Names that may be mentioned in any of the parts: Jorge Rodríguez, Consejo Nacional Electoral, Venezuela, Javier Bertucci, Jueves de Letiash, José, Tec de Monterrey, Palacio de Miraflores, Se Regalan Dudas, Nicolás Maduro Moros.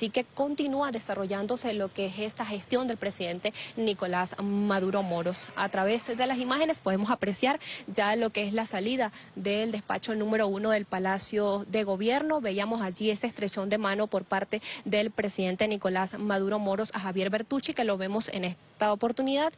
Así que continúa desarrollándose lo que es esta gestión del presidente Nicolás Maduro Moros. A través de las imágenes podemos apreciar ya lo que es la salida del despacho número 1 del Palacio de Gobierno. Veíamos allí ese estrechón de mano por parte del presidente Nicolás Maduro Moros a Javier Bertucci, que lo vemos en esta oportunidad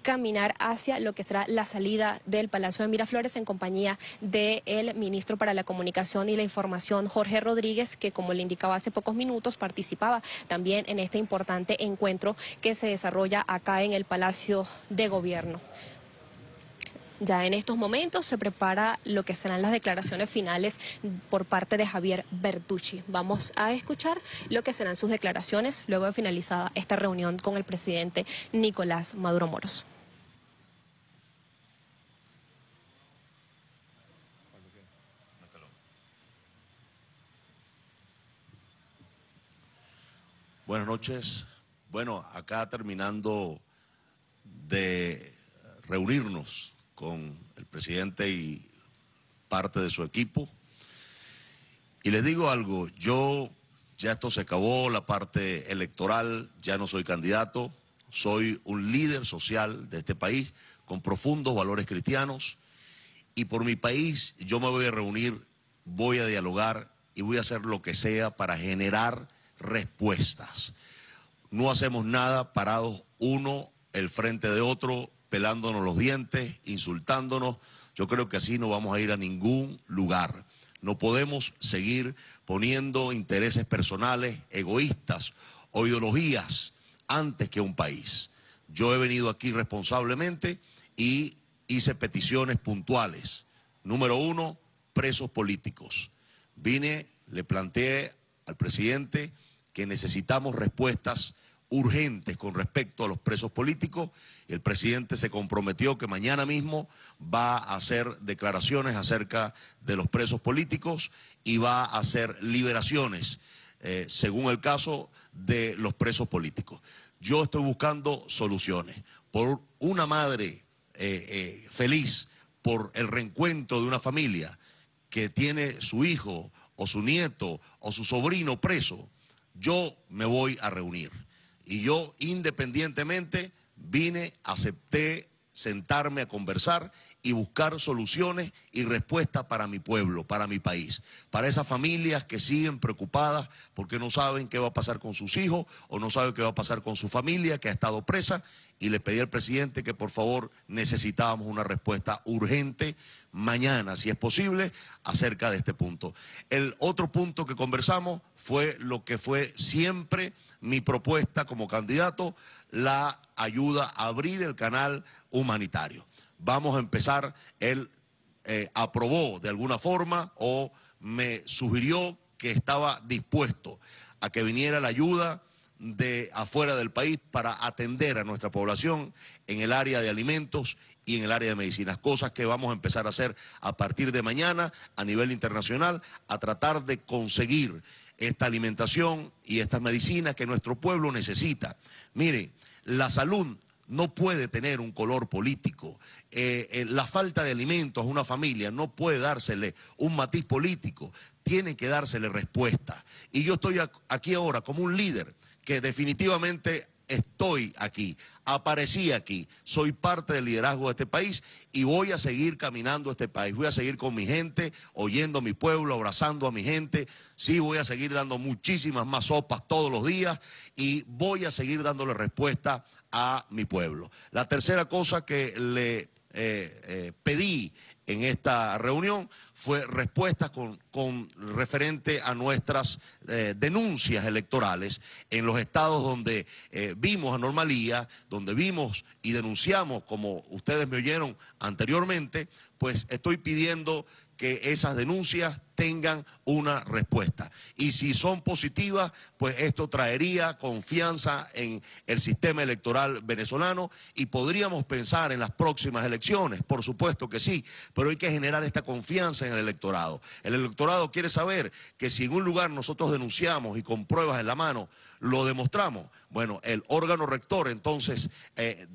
caminar hacia lo que será la salida del Palacio de Miraflores en compañía del ministro para la Comunicación y la Información, Jorge Rodríguez, que, como le indicaba hace pocos minutos, participaba también en este importante encuentro que se desarrolla acá en el Palacio de Gobierno. Ya en estos momentos se prepara lo que serán las declaraciones finales por parte de Javier Bertucci. Vamos a escuchar lo que serán sus declaraciones luego de finalizada esta reunión con el presidente Nicolás Maduro Moros. Buenas noches. Bueno, acá terminando de reunirnos con el presidente y parte de su equipo. Y les digo algo, ya esto se acabó, la parte electoral, ya no soy candidato, soy un líder social de este país con profundos valores cristianos, y por mi país yo me voy a reunir, voy a dialogar y voy a hacer lo que sea para generar respuestas. No hacemos nada parados uno el frente de otro, pelándonos los dientes, insultándonos. Yo creo que así no vamos a ir a ningún lugar. No podemos seguir poniendo intereses personales, egoístas o ideologías antes que un país. Yo he venido aquí responsablemente y hice peticiones puntuales. Número uno, presos políticos. Vine, le planteé al presidente que necesitamos respuestas urgentes con respecto a los presos políticos. El presidente se comprometió que mañana mismo va a hacer declaraciones acerca de los presos políticos y va a hacer liberaciones, según el caso de los presos políticos. Yo estoy buscando soluciones. Por una madre feliz, por el reencuentro de una familia que tiene su hijo o su nieto o su sobrino preso, yo me voy a reunir. Y yo independientemente vine, acepté sentarme a conversar y buscar soluciones y respuestas para mi pueblo, para mi país, para esas familias que siguen preocupadas porque no saben qué va a pasar con sus hijos o no saben qué va a pasar con su familia que ha estado presa. Y le pedí al presidente que por favor necesitábamos una respuesta urgente mañana, si es posible, acerca de este punto. El otro punto que conversamos fue lo que fue siempre mi propuesta como candidato, la ayuda a abrir el canal humanitario. Vamos a empezar, él aprobó de alguna forma o me sugirió que estaba dispuesto a que viniera la ayuda de afuera del país para atender a nuestra población en el área de alimentos y en el área de medicinas, cosas que vamos a empezar a hacer a partir de mañana a nivel internacional, a tratar de conseguir esta alimentación y estas medicinas que nuestro pueblo necesita. Mire, la salud no puede tener un color político. La falta de alimentos a una familia no puede dársele un matiz político, tiene que dársele respuesta. Y yo estoy aquí ahora como un líder que definitivamente estoy aquí, aparecí aquí, soy parte del liderazgo de este país y voy a seguir caminando este país, voy a seguir con mi gente, oyendo a mi pueblo, abrazando a mi gente, sí voy a seguir dando muchísimas más sopas todos los días y voy a seguir dándole respuesta a mi pueblo. La tercera cosa que le pedí en esta reunión fue respuestas con referente a nuestras denuncias electorales en los estados donde vimos anomalías, donde vimos y denunciamos, como ustedes me oyeron anteriormente, pues estoy pidiendo que esas denuncias tengan una respuesta. Y si son positivas, pues esto traería confianza en el sistema electoral venezolano y podríamos pensar en las próximas elecciones, por supuesto que sí, pero hay que generar esta confianza en el electorado. El electorado quiere saber que si en un lugar nosotros denunciamos y con pruebas en la mano lo demostramos, bueno, el órgano rector entonces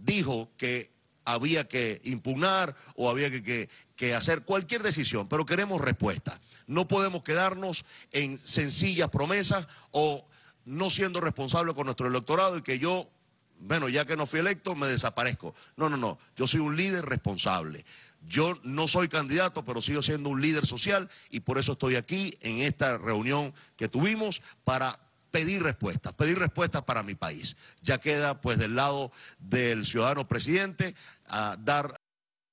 dijo que había que impugnar o había que hacer cualquier decisión, pero queremos respuesta. No podemos quedarnos en sencillas promesas o no siendo responsable con nuestro electorado y que yo, bueno, ya que no fui electo, me desaparezco. No, no, no, yo soy un líder responsable. Yo no soy candidato, pero sigo siendo un líder social y por eso estoy aquí en esta reunión que tuvimos para pedir respuestas para mi país. Ya queda pues del lado del ciudadano presidente a dar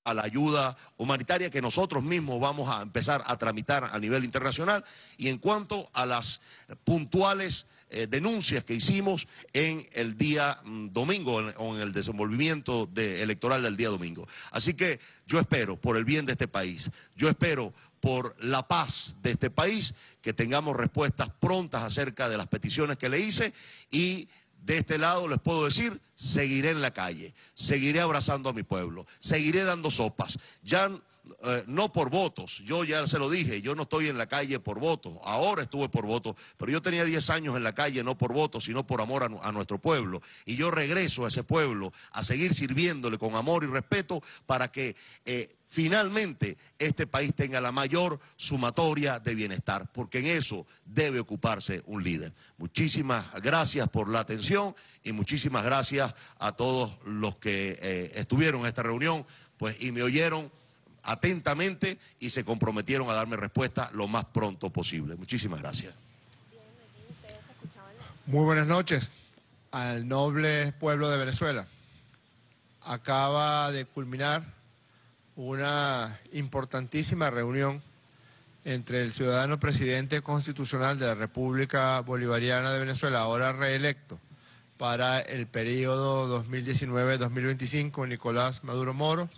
a la ayuda humanitaria que nosotros mismos vamos a empezar a tramitar a nivel internacional. Y en cuanto a las puntuales denuncias que hicimos en el día domingo o en el desenvolvimiento electoral del día domingo. Así que yo espero, por el bien de este país, yo espero por la paz de este país, que tengamos respuestas prontas acerca de las peticiones que le hice y de este lado les puedo decir, seguiré en la calle, seguiré abrazando a mi pueblo, seguiré dando sopas, ya no por votos, yo ya se lo dije, yo no estoy en la calle por votos, ahora estuve por votos, pero yo tenía 10 años en la calle no por votos, sino por amor a nuestro pueblo, y yo regreso a ese pueblo a seguir sirviéndole con amor y respeto para que finalmente este país tenga la mayor sumatoria de bienestar, porque en eso debe ocuparse un líder. Muchísimas gracias por la atención y muchísimas gracias a todos los que estuvieron en esta reunión pues, y me oyeron atentamente y se comprometieron a darme respuesta lo más pronto posible. Muchísimas gracias. Muy buenas noches al noble pueblo de Venezuela. Acaba de culminar una importantísima reunión entre el ciudadano presidente constitucional de la República Bolivariana de Venezuela, ahora reelecto para el periodo 2019-2025, Nicolás Maduro Moros,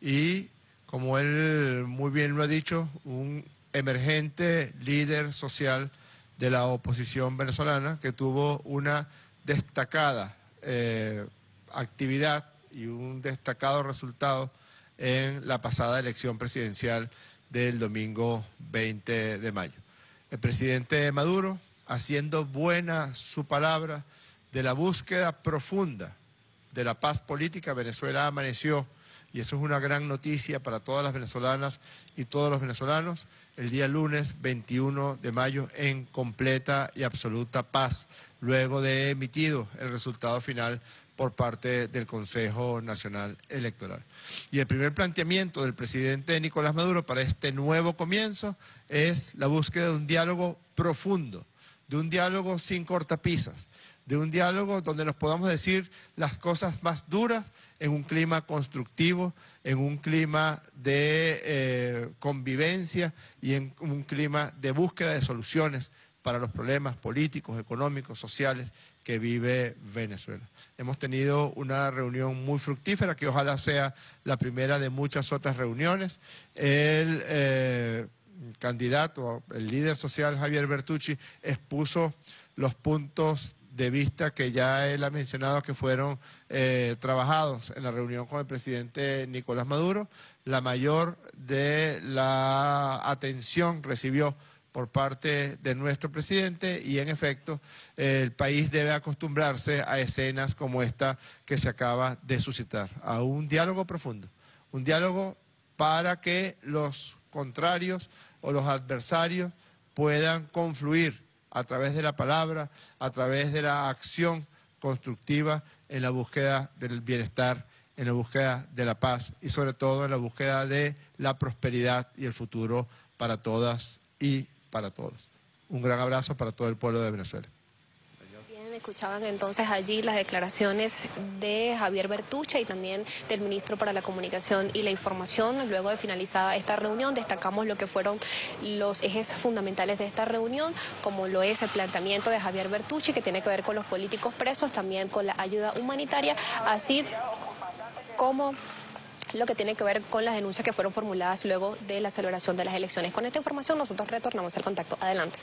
y como él muy bien lo ha dicho, un emergente líder social de la oposición venezolana que tuvo una destacada actividad y un destacado resultado en la pasada elección presidencial del domingo 20 de mayo. El presidente Maduro, haciendo buena su palabra de la búsqueda profunda de la paz política, Venezuela amaneció, y eso es una gran noticia para todas las venezolanas y todos los venezolanos, el día lunes 21 de mayo en completa y absoluta paz, luego de emitido el resultado final por parte del Consejo Nacional Electoral. Y el primer planteamiento del presidente Nicolás Maduro para este nuevo comienzo es la búsqueda de un diálogo profundo, de un diálogo sin cortapisas, de un diálogo donde nos podamos decir las cosas más duras en un clima constructivo, en un clima de convivencia y en un clima de búsqueda de soluciones para los problemas políticos, económicos, sociales que vive Venezuela. Hemos tenido una reunión muy fructífera, que ojalá sea la primera de muchas otras reuniones. El candidato, el líder social Javier Bertucci, expuso los puntos de vista que ya él ha mencionado que fueron trabajados en la reunión con el presidente Nicolás Maduro. La mayor de la atención recibió por parte de nuestro presidente y en efecto el país debe acostumbrarse a escenas como esta que se acaba de suscitar, a un diálogo profundo, un diálogo para que los contrarios o los adversarios puedan confluir a través de la palabra, a través de la acción constructiva en la búsqueda del bienestar, en la búsqueda de la paz y sobre todo en la búsqueda de la prosperidad y el futuro para todas y todos. Para todos. Un gran abrazo para todo el pueblo de Venezuela. Bien, escuchaban entonces allí las declaraciones de Javier Bertucci y también del ministro para la Comunicación y la Información. Luego de finalizada esta reunión, destacamos lo que fueron los ejes fundamentales de esta reunión, como lo es el planteamiento de Javier Bertucci, que tiene que ver con los políticos presos, también con la ayuda humanitaria, así como lo que tiene que ver con las denuncias que fueron formuladas luego de la celebración de las elecciones. Con esta información nosotros retornamos al contacto. Adelante.